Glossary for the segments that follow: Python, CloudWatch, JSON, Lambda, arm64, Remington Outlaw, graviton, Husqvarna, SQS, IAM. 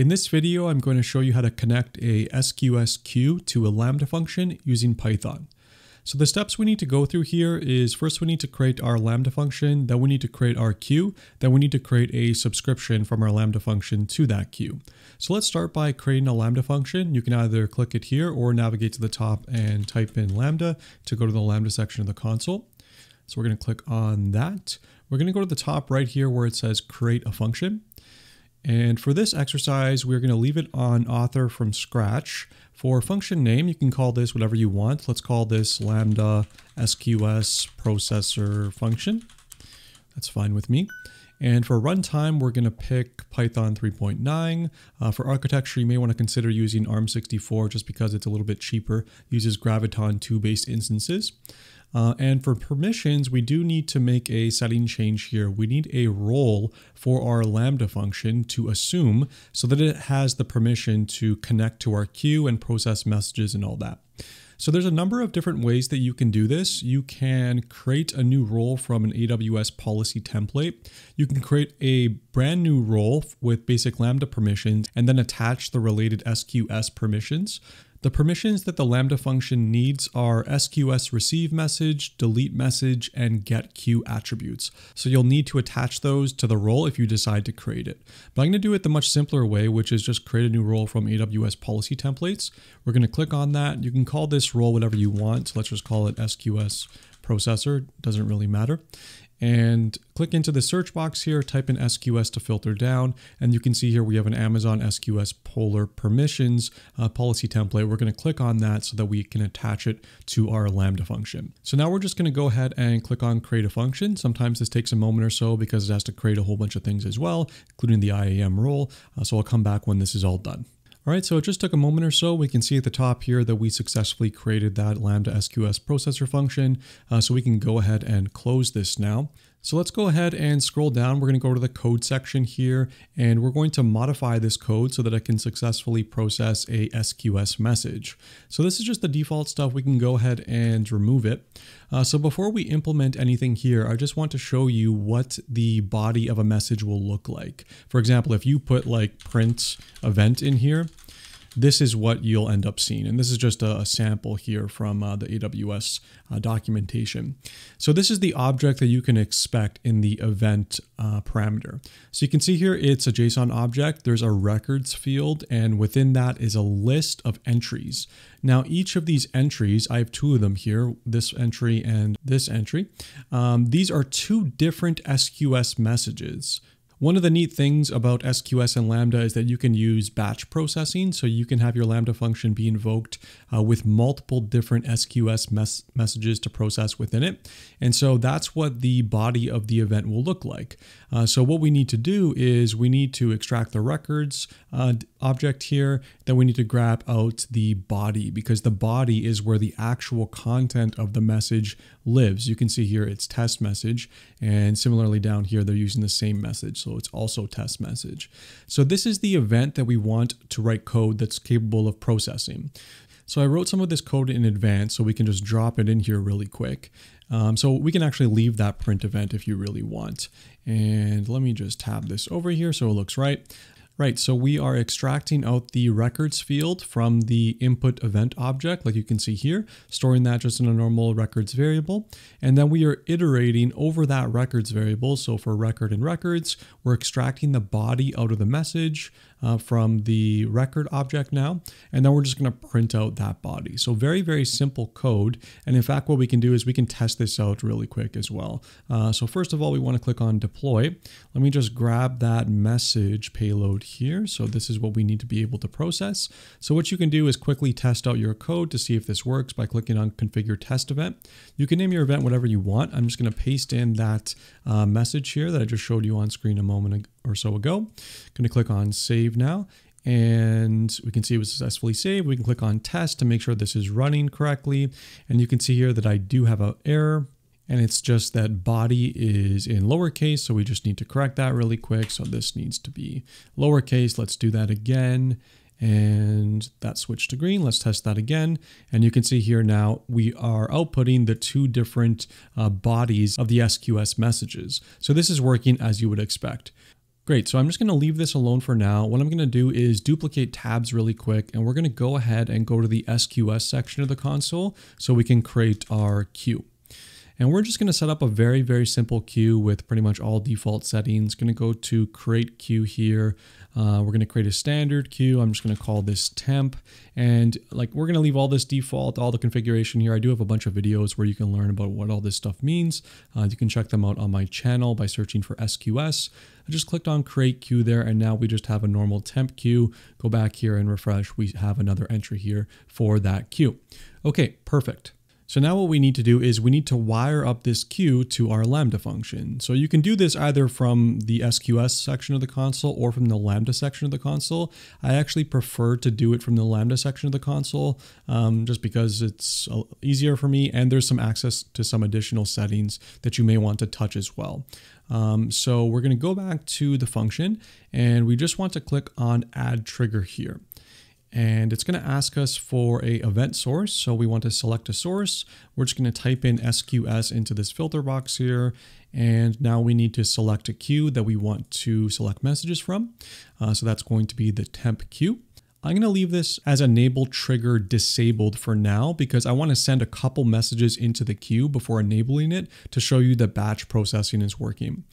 In this video, I'm going to show you how to connect a SQS queue to a Lambda function using Python. So the steps we need to go through here is first we need to create our Lambda function, then we need to create our queue, then we need to create a subscription from our Lambda function to that queue. So let's start by creating a Lambda function. You can either click it here or navigate to the top and type in Lambda to go to the Lambda section of the console. So we're going to click on that. We're going to go to the top right here where it says create a function. And for this exercise, we're going to leave it on author from scratch. For function name, you can call this whatever you want. Let's call this Lambda SQS processor function. That's fine with me. And for runtime, we're going to pick Python 3.9. For architecture, you may want to consider using ARM64 just because it's a little bit cheaper. It uses graviton 2 based instances. And for permissions, we do need to make a setting change here. We need a role for our Lambda function to assume so that it has the permission to connect to our queue and process messages and all that. So there's a number of different ways that you can do this. You can create a new role from an AWS policy template. You can create a brand new role with basic Lambda permissions and then attach the related SQS permissions. The permissions that the Lambda function needs are SQS receive message, delete message, and get queue attributes. So you'll need to attach those to the role if you decide to create it. But I'm going to do it the much simpler way, which is just create a new role from AWS policy templates. We're going to click on that. You can call this role whatever you want. So let's just call it SQS processor. Doesn't really matter. And click into the search box here, type in SQS to filter down, and you can see here we have an Amazon SQS Polar Permissions policy template. We're going to click on that so that we can attach it to our Lambda function. So now we're just going to go ahead and click on create a function. Sometimes this takes a moment or so because it has to create a whole bunch of things as well, including the IAM role. So I'll come back when this is all done. All right, so it just took a moment or so. We can see at the top here that we successfully created that Lambda SQS processor function. So we can go ahead and close this now. So let's go ahead and scroll down. We're going to go to the code section here, and we're going to modify this code so that it can successfully process a SQS message. So this is just the default stuff. We can go ahead and remove it. So before we implement anything here, I just want to show you what the body of a message will look like. For example, if you put like print event in here, this is what you'll end up seeing. And this is just a sample here from the AWS documentation. So this is the object that you can expect in the event parameter. So you can see here, it's a JSON object. There's a records field, and within that is a list of entries. Now, each of these entries, I have two of them here, this entry and this entry. These are two different SQS messages. One of the neat things about SQS and Lambda is that you can use batch processing. So you can have your Lambda function be invoked with multiple different SQS messages to process within it. And so that's what the body of the event will look like. So what we need to do is we need to extract the records object here. Then we need to grab out the body, because the body is where the actual content of the message lives. You can see here it's test message. And similarly down here, they're using the same message. So it's also test message. So this is the event that we want to write code that's capable of processing. So I wrote some of this code in advance so we can just drop it in here really quick. So we can actually leave that print event if you really want. And let me just tab this over here so it looks right. Right, so we are extracting out the records field from the input event object, like you can see here, storing that just in a normal records variable. And then we are iterating over that records variable. So for record and records, we're extracting the body out of the message from the record object now. And then we're just going to print out that body. So very, very simple code. And in fact, what we can do is we can test this out really quick as well. So first of all, we want to click on deploy. Let me just grab that message payload here. So this is what we need to be able to process. So what you can do is quickly test out your code to see if this works by clicking on configure test event. You can name your event whatever you want. I'm just going to paste in that message here that I just showed you on screen a moment or so ago. I'm going to click on save now, and we can see it was successfully saved. We can click on test to make sure this is running correctly. And you can see here that I do have an error. And it's just that body is in lowercase, so we just need to correct that really quick. So this needs to be lowercase. Let's do that again. And that switched to green. Let's test that again. And you can see here now we are outputting the two different bodies of the SQS messages. So this is working as you would expect. Great, so I'm just gonna leave this alone for now. What I'm gonna do is duplicate tabs really quick, and we're gonna go ahead and go to the SQS section of the console so we can create our queue. And we're just gonna set up a very, very simple queue with pretty much all default settings. Gonna go to create queue here. We're gonna create a standard queue. I'm just gonna call this temp. And like, we're gonna leave all this default, all the configuration here. I do have a bunch of videos where you can learn about what all this stuff means. You can check them out on my channel by searching for SQS. I just clicked on create queue there, and now we just have a normal temp queue. Go back here and refresh. We have another entry here for that queue. Okay, perfect. So now what we need to do is we need to wire up this queue to our Lambda function. So you can do this either from the SQS section of the console or from the Lambda section of the console. I actually prefer to do it from the Lambda section of the console just because it's easier for me, and there's some access to some additional settings that you may want to touch as well. So we're gonna go back to the function, and we just want to click on add trigger here. And it's going to ask us for a event source. So we want to select a source. We're just going to type in SQS into this filter box here. And now we need to select a queue that we want to select messages from. So that's going to be the temp queue. I'm going to leave this as enable trigger disabled for now because I want to send a couple messages into the queue before enabling it to show you that batch processing is working.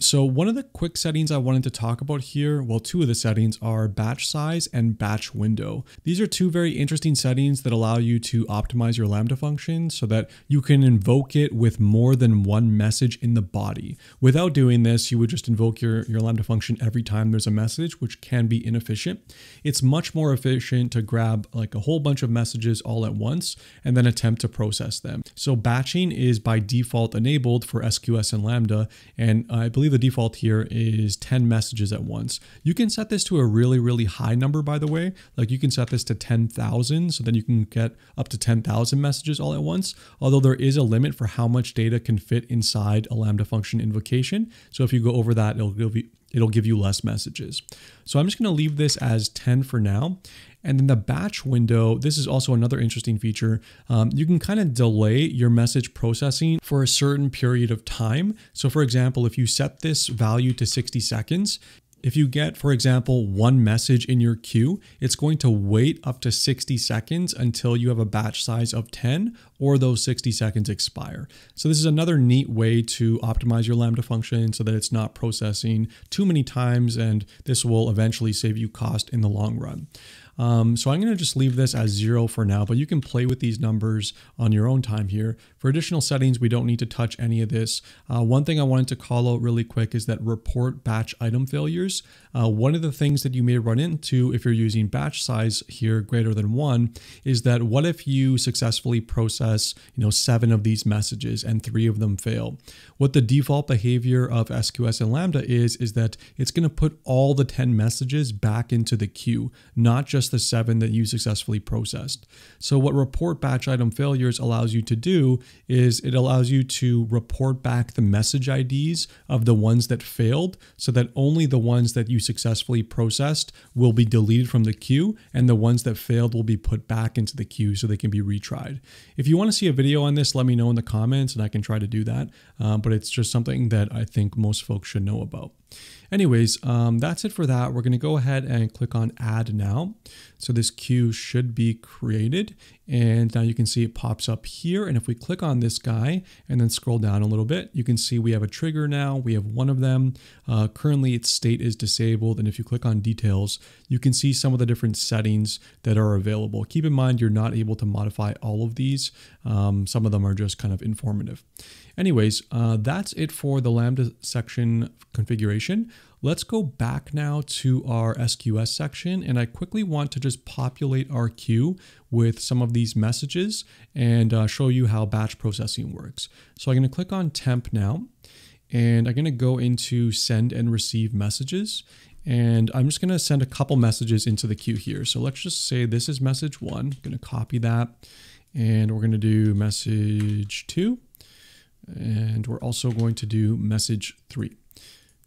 So one of the quick settings I wanted to talk about here, well, two of the settings are batch size and batch window. These are two very interesting settings that allow you to optimize your Lambda function so that you can invoke it with more than one message in the body. Without doing this, you would just invoke your Lambda function every time there's a message, which can be inefficient. It's much more efficient to grab like a whole bunch of messages all at once and then attempt to process them. So batching is by default enabled for SQS and Lambda, and I believe the default here is 10 messages at once. You can set this to a really, really high number, by the way. Like you can set this to 10,000, so then you can get up to 10,000 messages all at once. Although there is a limit for how much data can fit inside a Lambda function invocation. So if you go over that, it'll give you less messages. So I'm just gonna leave this as 10 for now. And then the batch window, this is also another interesting feature. You can kind of delay your message processing for a certain period of time. So for example, if you set this value to 60 seconds, if you get, for example, one message in your queue, it's going to wait up to 60 seconds until you have a batch size of 10 or those 60 seconds expire. So this is another neat way to optimize your Lambda function so that it's not processing too many times, and this will eventually save you cost in the long run. So I'm going to just leave this as 0 for now, but you can play with these numbers on your own time here. For additional settings, we don't need to touch any of this. One thing I wanted to call out really quick is that report batch item failures. One of the things that you may run into if you're using batch size here greater than 1 is that what if you successfully process, 7 of these messages and 3 of them fail? What the default behavior of SQS and Lambda is that it's going to put all the 10 messages back into the queue, not just the 7 that you successfully processed. So what report batch item failures allows you to do is it allows you to report back the message IDs of the ones that failed so that only the ones that you successfully processed will be deleted from the queue, and the ones that failed will be put back into the queue so they can be retried. If you want to see a video on this, let me know in the comments and I can try to do that. But it's just something that I think most folks should know about. Anyways, that's it for that. We're going to go ahead and click on add now. So this queue should be created, and now you can see it pops up here. And if we click on this guy and then scroll down a little bit, you can see we have a trigger now. We have one of them. Currently its state is disabled. And if you click on details, you can see some of the different settings that are available. Keep in mind, you're not able to modify all of these. Some of them are just kind of informative. Anyways, that's it for the Lambda section configuration. Let's go back now to our SQS section, and I quickly want to just populate our queue with some of these messages and show you how batch processing works. So I'm going to click on temp now, and I'm going to go into send and receive messages, and I'm just going to send a couple messages into the queue here. So let's just say this is message 1. I'm going to copy that, and we're going to do message 2, and we're also going to do message 3.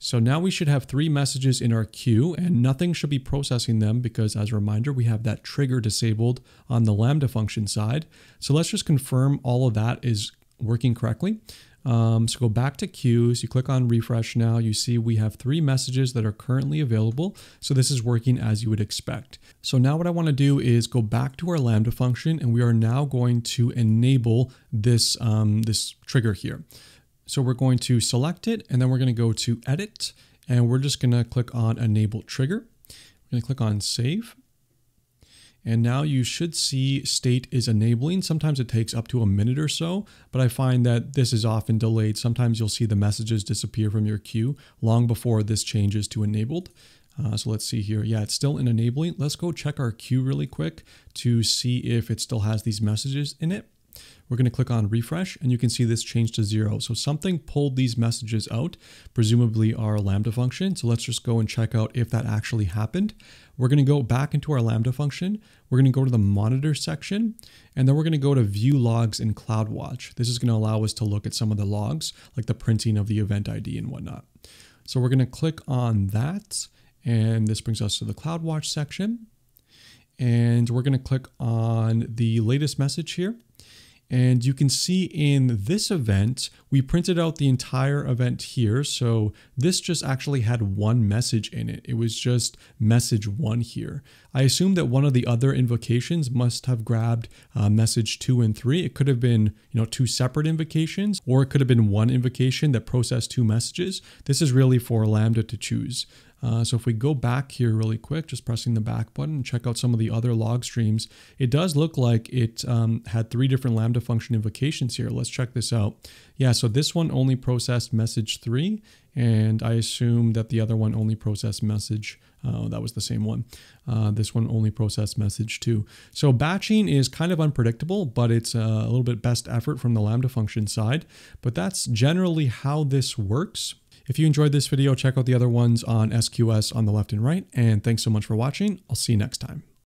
So now we should have 3 messages in our queue, and nothing should be processing them because, as a reminder, we have that trigger disabled on the Lambda function side. So let's just confirm all of that is working correctly. So go back to queues, you click on refresh now, you see we have 3 messages that are currently available. So this is working as you would expect. So now what I want to do is go back to our Lambda function, and we are now going to enable this, this trigger here. So we're going to select it, and then we're going to go to edit, and we're just going to click on enable trigger. We're going to click on save. And now you should see state is enabling. Sometimes it takes up to a minute or so, but I find that this is often delayed. Sometimes you'll see the messages disappear from your queue long before this changes to enabled. So let's see here. Yeah, it's still in enabling. Let's go check our queue really quick to see if it still has these messages in it. We're going to click on refresh, and you can see this changed to 0. So something pulled these messages out, presumably our Lambda function. So let's just go and check out if that actually happened. We're going to go back into our Lambda function. We're going to go to the monitor section, and then we're going to go to view logs in CloudWatch. This is going to allow us to look at some of the logs, like the printing of the event ID and whatnot. So we're going to click on that, and this brings us to the CloudWatch section. And we're going to click on the latest message here. And you can see in this event, we printed out the entire event here. So this just actually had 1 message in it. It was just message 1 here. I assume that one of the other invocations must have grabbed message 2 and 3. It could have been, 2 separate invocations, or it could have been 1 invocation that processed 2 messages. This is really for Lambda to choose. So if we go back here really quick, just pressing the back button and check out some of the other log streams, it does look like it had 3 different Lambda function invocations here. Let's check this out. Yeah, so this one only processed message 3, and I assume that the other one only processed message, that was the same one. This one only processed message 2. So batching is kind of unpredictable, but it's a little bit best effort from the Lambda function side. But that's generally how this works. If you enjoyed this video, check out the other ones on SQS on the left and right. And thanks so much for watching. I'll see you next time.